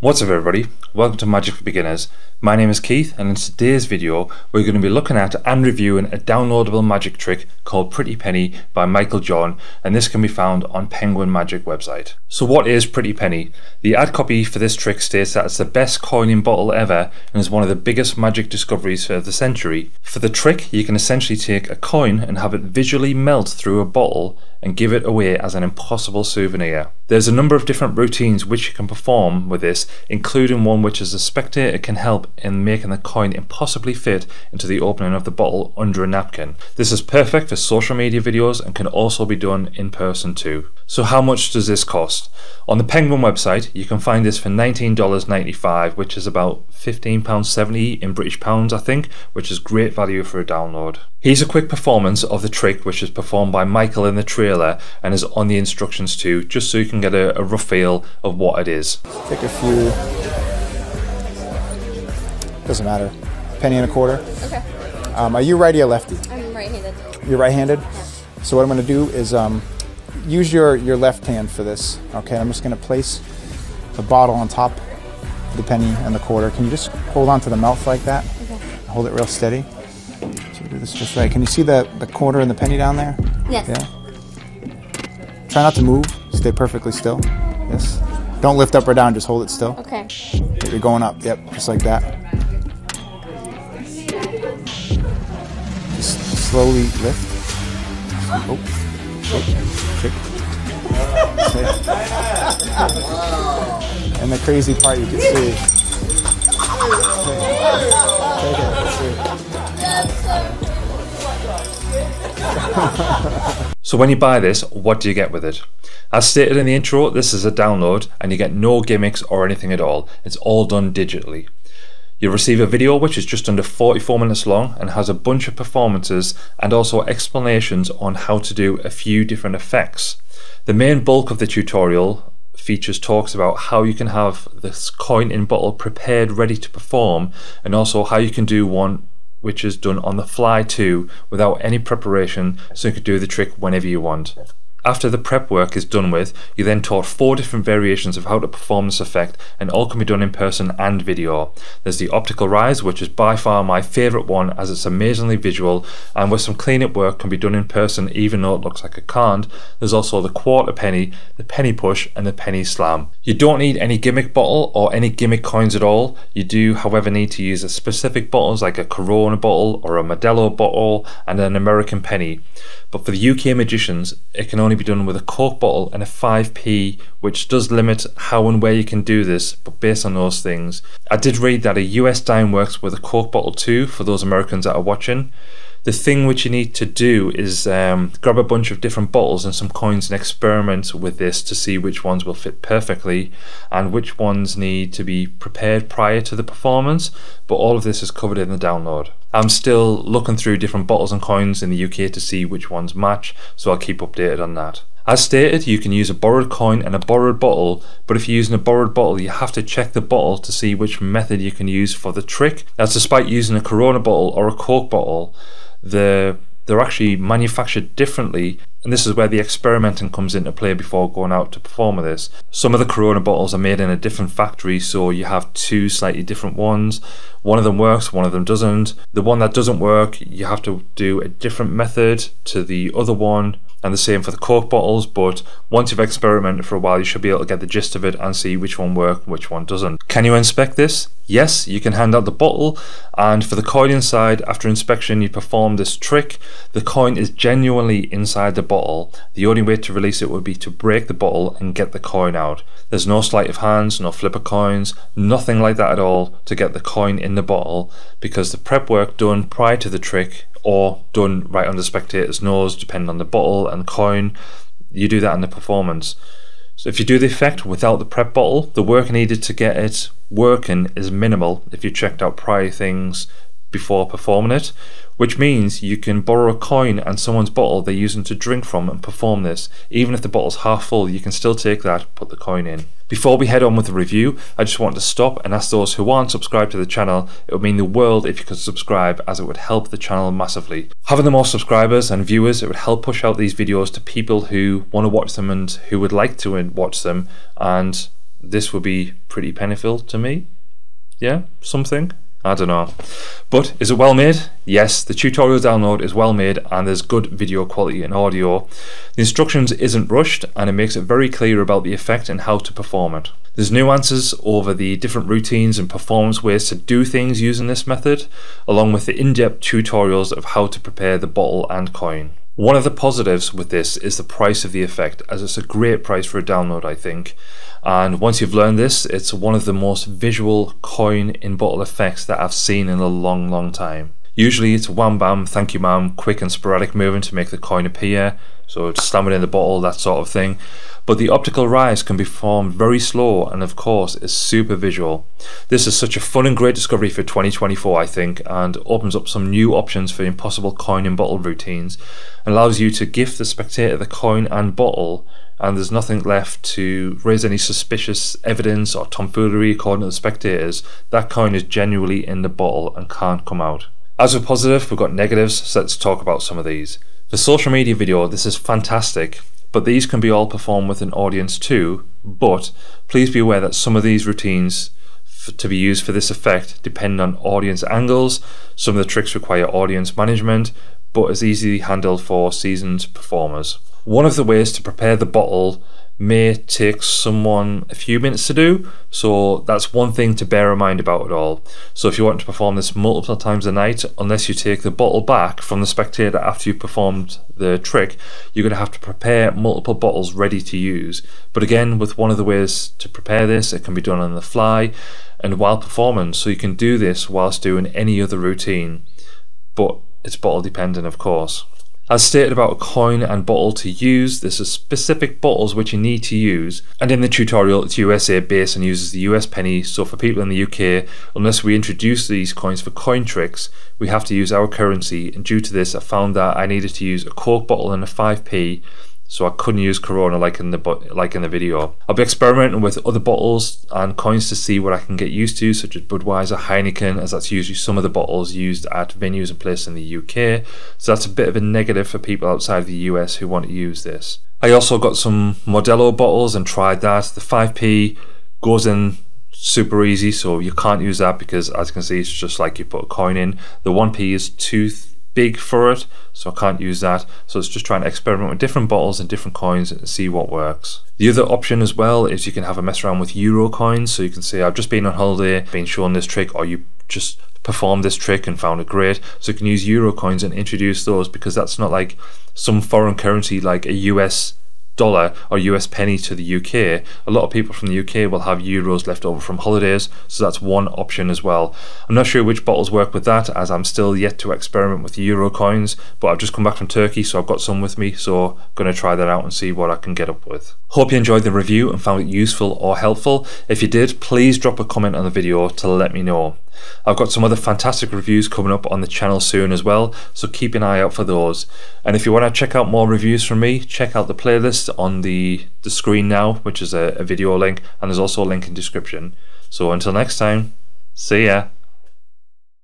What's up everybody, welcome to Magic for Beginners. My name is Keith and in today's video we're going to be looking at and reviewing a downloadable magic trick called Pretty Penny by Michael John, and this can be found on Penguin Magic website. So what is Pretty Penny? The ad copy for this trick states that it's the best coin in bottle ever and is one of the biggest magic discoveries of the century. For the trick you can essentially take a coin and have it visually melt through a bottle and give it away as an impossible souvenir. There's a number of different routines which you can perform with this, including one which as a spectator can help in making the coin impossibly fit into the opening of the bottle under a napkin. This is perfect for social media videos and can also be done in person too. So how much does this cost? On the Penguin website you can find this for $19.95, which is about £15.70 in British pounds I think, which is great value for a download. Here's a quick performance of the trick which is performed by Michael in the trailer and is on the instructions too, just so you can get a rough feel of what it is. Take a few, doesn't matter, penny and a quarter. Okay. Are you righty or lefty? I'm right-handed. You're right-handed? Yeah. So what I'm going to do is use your left hand for this. Okay, I'm just going to place the bottle on top of the penny and the quarter. Can you just hold on to the mouth like that? Okay. Hold it real steady. So do this just right. Can you see the quarter and the penny down there? Yes. Yeah. Try not to move. Stay perfectly still. Yes. Don't lift up or down, just hold it still. Okay. You're going up, yep, just like that. Just slowly lift. Oh, shake. And the crazy part you can see. Take it. So when you buy this, what do you get with it? As stated in the intro, this is a download and you get no gimmicks or anything at all. It's all done digitally. You'll receive a video which is just under 44 minutes long and has a bunch of performances and also explanations on how to do a few different effects. The main bulk of the tutorial features talks about how you can have this coin in bottle prepared ready to perform, and also how you can do one which is done on the fly too, without any preparation, so you can do the trick whenever you want. After the prep work is done with, you're then taught 4 different variations of how to perform this effect, and all can be done in person and video. There's the optical rise, which is by far my favourite one as it's amazingly visual, and where some cleanup work can be done in person even though it looks like it can't. There's also the quarter penny, the penny push and the penny slam. You don't need any gimmick bottle or any gimmick coins at all. You do however need to use a specific bottles like a Corona bottle or a Modelo bottle and an American penny. But for the UK magicians it can only be done with a Coke bottle and a 5p, which does limit how and where you can do this, but based on those things. I did read that a US dime works with a Coke bottle too, for those Americans that are watching. The thing which you need to do is grab a bunch of different bottles and some coins and experiment with this to see which ones will fit perfectly and which ones need to be prepared prior to the performance, but all of this is covered in the download. I'm still looking through different bottles and coins in the UK to see which ones match, so I'll keep updated on that. As stated, you can use a borrowed coin and a borrowed bottle, but if you're using a borrowed bottle you have to check the bottle to see which method you can use for the trick. That's despite using a Corona bottle or a Coke bottle, they're actually manufactured differently, and this is where the experimenting comes into play before going out to perform with this. Some of the Corona bottles are made in a different factory, so you have 2 slightly different ones. One of them works, one of them doesn't. The one that doesn't work, you have to do a different method to the other one, and the same for the Coke bottles, but once you've experimented for a while you should be able to get the gist of it and see which one works and which one doesn't. Can you inspect this? Yes, you can hand out the bottle, and for the coin inside, after inspection you perform this trick. The coin is genuinely inside the bottle. The only way to release it would be to break the bottle and get the coin out. There's no sleight of hands, no flipper coins, nothing like that at all to get the coin in the bottle, because the prep work done prior to the trick or done right on the spectator's nose, depending on the bottle and coin, you do that in the performance. So if you do the effect without the prep bottle, the work needed to get it working is minimal if you checked out prior things before performing it, which means you can borrow a coin and someone's bottle they're using to drink from and perform this. Even if the bottle's half full, you can still take that, put the coin in. Before we head on with the review, I just want to stop and ask those who aren't subscribed to the channel, it would mean the world if you could subscribe, as it would help the channel massively. Having the more subscribers and viewers, it would help push out these videos to people who want to watch them and who would like to watch them, and this would be pretty Pennyfield to me. Yeah, something. I don't know. But is it well made? Yes, the tutorial download is well made and there's good video quality and audio. The instructions isn't rushed and it makes it very clear about the effect and how to perform it. There's nuances over the different routines and performance ways to do things using this method, along with the in-depth tutorials of how to prepare the bottle and coin. One of the positives with this is the price of the effect, as it's a great price for a download, I think. And once you've learned this, it's one of the most visual coin in bottle effects that I've seen in a long, long time. Usually it's wham bam, thank you ma'am, quick and sporadic moving to make the coin appear, so it's slamming in the bottle, that sort of thing. But the optical rise can be formed very slow and of course is super visual. This is such a fun and great discovery for 2024, I think, and opens up some new options for impossible coin and bottle routines, and allows you to gift the spectator the coin and bottle, and there's nothing left to raise any suspicious evidence or tomfoolery according to the spectators. That coin is genuinely in the bottle and can't come out. As for positive, we've got negatives, so let's talk about some of these. For social media video, this is fantastic, but these can be all performed with an audience too, but please be aware that some of these routines to be used for this effect depend on audience angles. Some of the tricks require audience management, but is easily handled for seasoned performers. One of the ways to prepare the bottle may take someone a few minutes to do, so that's one thing to bear in mind about it all. So if you want to perform this multiple times a night, unless you take the bottle back from the spectator after you've performed the trick, you're going to have to prepare multiple bottles ready to use. But again, with one of the ways to prepare this, it can be done on the fly and while performing, so you can do this whilst doing any other routine, but it's bottle dependent, of course. As stated about a coin and bottle to use, there's specific bottles which you need to use, and in the tutorial it's USA based and uses the US penny, so for people in the UK, unless we introduce these coins for coin tricks, we have to use our currency, and due to this I found that I needed to use a Coke bottle and a 5p, so I couldn't use Corona like in the video. I'll be experimenting with other bottles and coins to see what I can get used to, such as Budweiser, Heineken, as that's usually some of the bottles used at venues and places in the UK, so that's a bit of a negative for people outside of the US who want to use this. I also got some Modelo bottles and tried that. The 5p goes in super easy, so you can't use that because, as you can see, it's just like you put a coin in. The 1p is too big for it, so I can't use that, so it's just trying to experiment with different bottles and different coins and see what works. The other option as well is you can have a mess around with euro coins, so you can say I've just been on holiday, been shown this trick, or you just performed this trick and found it great, so you can use euro coins and introduce those, because that's not like some foreign currency like a US dollar or US penny to the UK. A lot of people from the UK will have euros left over from holidays, so that's one option as well. I'm not sure which bottles work with that, as I'm still yet to experiment with euro coins, but I've just come back from Turkey, so I've got some with me, so I'm going to try that out and see what I can get up with. Hope you enjoyed the review and found it useful or helpful. If you did, please drop a comment on the video to let me know. I've got some other fantastic reviews coming up on the channel soon as well, so keep an eye out for those. And if you want to check out more reviews from me, check out the playlist on the screen now, which is a video link, and there's also a link in description. So until next time, see ya.